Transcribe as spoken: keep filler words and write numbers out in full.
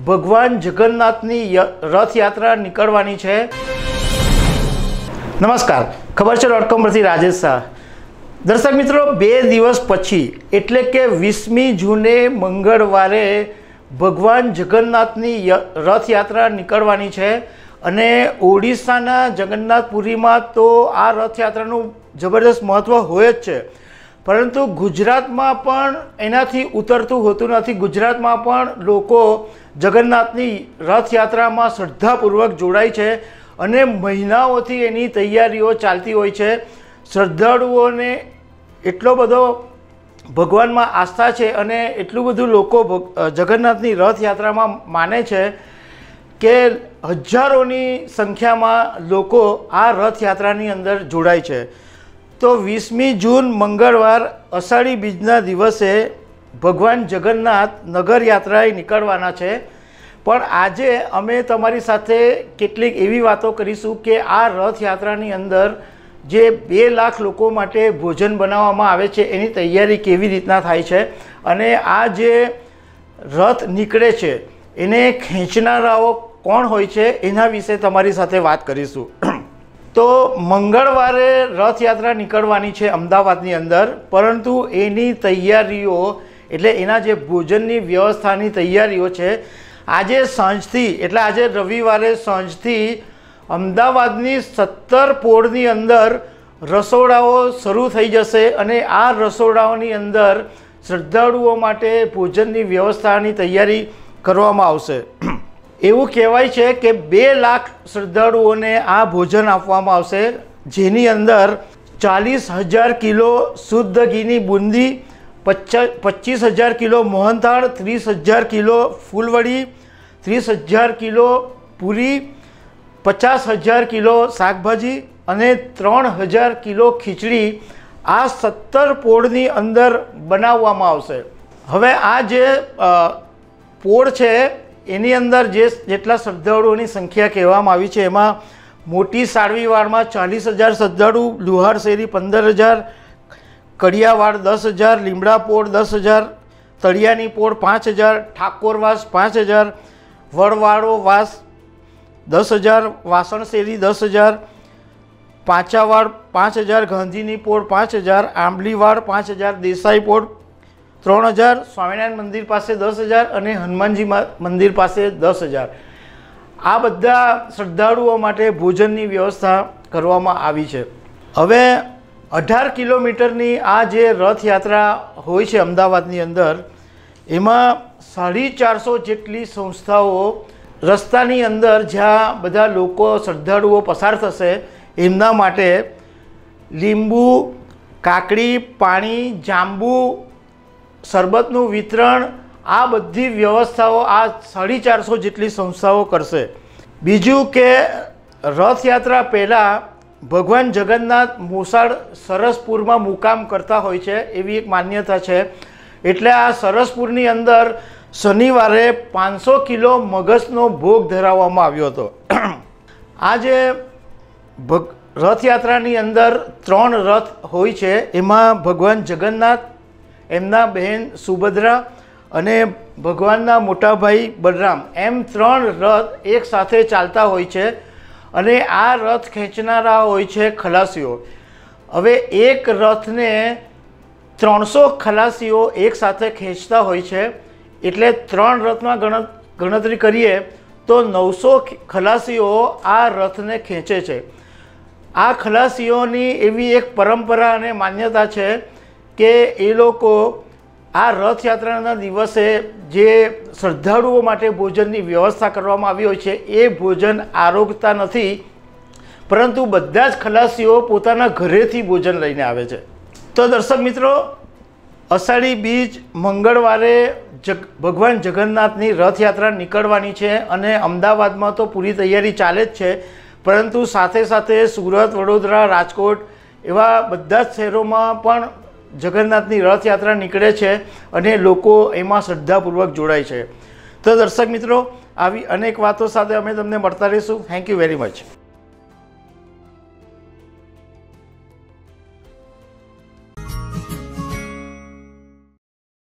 भगवान जगन्नाथनी रथयात्रा निकळवानी छे। नमस्कार, खबरचे डॉट कॉम परथी राजेश शाह। दर्शक मित्रों, बे दिवस पछी एटले के वीसमी जूने मंगळवारे भगवान जगन्नाथनी रथयात्रा निकळवानी छे अने ओडिशाना जगन्नाथपुरीमां तो आ रथयात्रानुं जबरदस्त महत्व होय ज छे, परंतु गुजरात में पण एनाथी उतरतुं होतुं नथी। गुजरात में पण लोको जगन्नाथनी रथयात्रा में श्रद्धापूर्वक जोड़ाय छे अने महीनाओथी एनी तैयारीओ चालती होय छे। श्रद्धाळुओने एटलो बधो भगवान में आस्था छे अने एटलुं बधुं लोको जगन्नाथनी रथयात्रा में माने छे के हजारोनी संख्या में लोको आ रथयात्रानी अंदर जोड़ाय छे। तो वीसमी जून मंगलवार आषाढ़ी बीजना दिवसे भगवान जगन्नाथ नगर यात्राए निकळवाना छे, पण आजे अमे तमारी साथे केटलीक एवी वातो करीशुं के आ रथयात्रानी अंदर जे बे लाख लोको माटे भोजन बनाववामां आवे छे एनी तैयारी केवी रीतना थाय छे अने आ जे रथ निकळे छे एने खेंचनाराओ कोण होय छे एना विशे तमारी साथे वात करीशुं। तो मंगलवारे रथयात्रा निकळवानी छे अमदावादनी अंदर, परंतु एनी तैयारीओ एटले एना जे भोजननी व्यवस्थानी तैयारीओ छे आजे सांजथी एटले आजे रविवारे सांजथी अमदावादनी सत्तर पोळनी अंदर रसोडाओ शरू थई जशे अने आ रसोडाओनी अंदर श्रद्धाळुओ माटे भोजननी व्यवस्थानी तैयारी करवामां आवशे। एवं कहवाय छे के बे लाख श्रद्धाळुओने आ भोजन आपवामां आवशे, जेनी अंदर चालीस हज़ार किलो शुद्ध घीनी बूंदी, पच्चीस हज़ार किलो मोहनथाळ, तीस हज़ार किलो फूलवड़ी, तीस हज़ार किलो पूरी, पचास हज़ार किलो शाकभाजी अने त्रण हज़ार किलो खीचड़ी आ सत्तर पोळनी अंदर बनाववामां आवशे। हवे आ जे पोळ छे एनी अंदर जे जेटला श्रद्धाळुओनी संख्या कहेवामां आवी छे एमां मोटी साळवीवाड़मां चालीस हज़ार श्रद्धाळु, લુહારશેરી पंदर हज़ार, कड़ियावाड़ दस हज़ार, લીમડાપોળ दस हज़ार, તળિયાની પોળ पाँच हज़ार, ઠાકોરવાસ पाँच हज़ार, વડવાળો વાસ दस हज़ार, વાસણશેરી दस हज़ार, પાંચાવાડ पाँच हज़ार, ગાંધીની પોળ पाँच हज़ार, આંબલીવાડ पाँच हज़ार, દેસાઈ પોળ त्रण हज़ार, स्वामीनारायण मंदिर पास दस हज़ार और हनुमानजी मंदिर पास दस हज़ार आ बदा श्रद्धालुओं माटे भोजन की व्यवस्था करवामां आवी छे। हवे अठार किलोमीटरनी आ जे रथयात्रा होय छे अमदावादनी अंदर, एमां साढ़ी चार सौ जेटली संस्थाओं रस्तानी अंदर ज्यां बधा लोको श्रद्धालुओ पसार थशे एमना माटे लींबू, काकड़ी, पाणी, जांबू, सरबतनु वितरण आ बधी व्यवस्थाओ आ साढ़ी चार सौ जेटली संस्थाओं करशे। बीजू के रथयात्रा पहला भगवान जगन्नाथ मोसाळ सरसपुर में मुकाम करता होय छे एवी एक मान्यता छे, एटले आ सरसपुरनी अंदर शनिवारे पाँच सौ किलो मगजनो भोग धराववामां आव्यो हतो। आज रथयात्रानी अंदर त्रण रथ होय छे, एमां भगवान जगन्नाथ, एमना बहन सुभद्रा अने भगवानना मोटा भाई बलराम एम त्रण रथ एक साथ चालता होय छे अने आ रथ खेंचनारा होय छे खलासीओ। हवे एक रथ ने त्रणसो खलासीओ एक साथ खेंचता होय छे, एटले त्रण रथ में गण गणतरी करीए तो नौ सौ खलासीओ आ रथ ने खेंचे छे। आ खलासीओनी एवी एक परंपरा अने मान्यता छे के ए लोको आ रथयात्राना दिवसे जे श्रद्धाळुओ माटे भोजननी व्यवस्था करवामां आवी होय छे ए भोजन आरोगता नथी, परंतु बधा ज खलासीओ पोताना घरेथी भोजन लईने आवे छे। तो दर्शक मित्रों, आषाढ़ी बीज मंगळवारे जग भगवान जगन्नाथनी रथयात्रा निकळवानी छे अने अमदावादमां तो पूरी तैयारी चाले ज छे, परंतु साथे साथे सूरत, वडोदरा, राजकोट एवा बधा ज शहेरोमां पण जगन्नाथनी रथयात्रा निकळे छे अने लोको एमां श्रद्धापूर्वक जोड़ाय छे। तो दर्शक मित्रों, आवी अनेक वातो साथे अमे तमने मळता रहीशुं। Thank you very much.